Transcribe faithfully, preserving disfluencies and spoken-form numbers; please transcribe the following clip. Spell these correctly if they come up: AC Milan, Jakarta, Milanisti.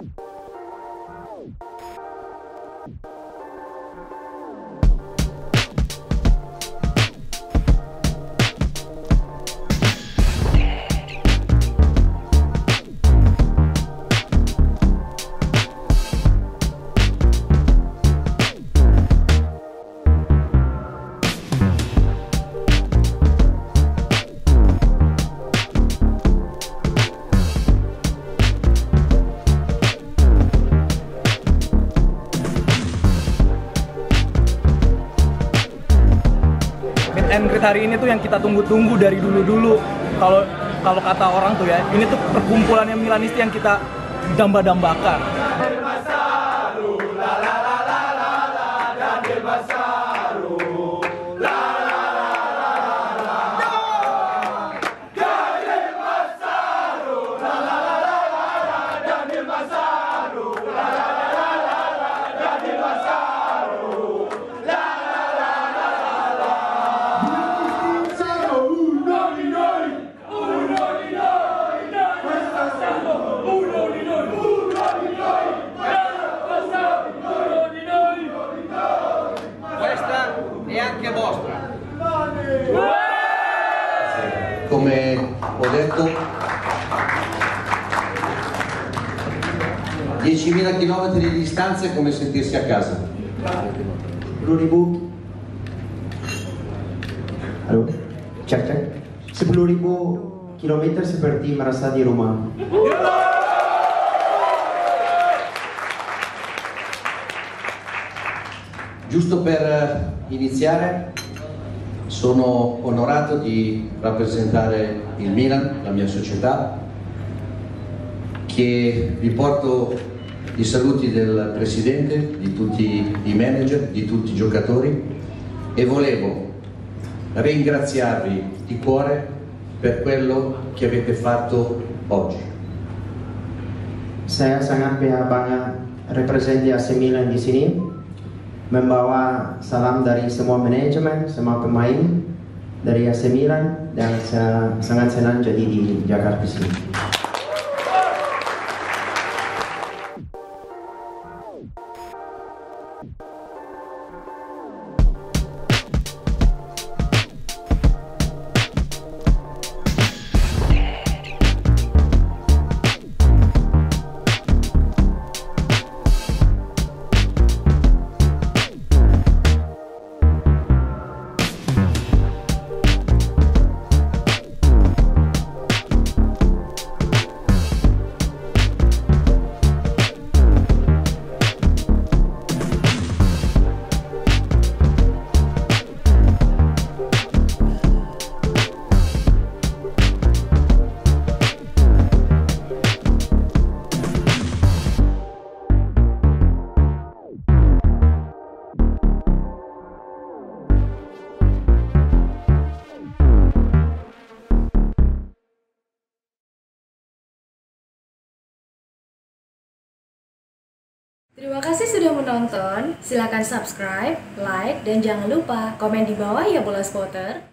Meet and greet hari ini tuh yang kita tunggu-tunggu dari dulu-dulu. Kalau kalau kata orang tuh ya, ini tuh perkumpulannya Milanisti yang kita damba-dambakan. Come ho detto, diecimila chilometri di distanza è come sentirsi a casa. sepuluh ribu. Halo, cek cek. sepuluh ribu kilometer seperti merasa di rumah. Giusto per iniziare, sono onorato di rappresentare il Milan, la mia società, che vi porto i saluti del presidente, di tutti i manager, di tutti i giocatori, e volevo ringraziarvi di cuore per quello che avete fatto oggi. Saya sangat bangga representasi A C Milan di sini. Membawa salam dari semua manajemen, semua pemain dari A C Milan, dan saya sangat senang jadi di Jakarta sini. Terima kasih sudah menonton, silakan subscribe, like, dan jangan lupa komen di bawah ya bola spotter.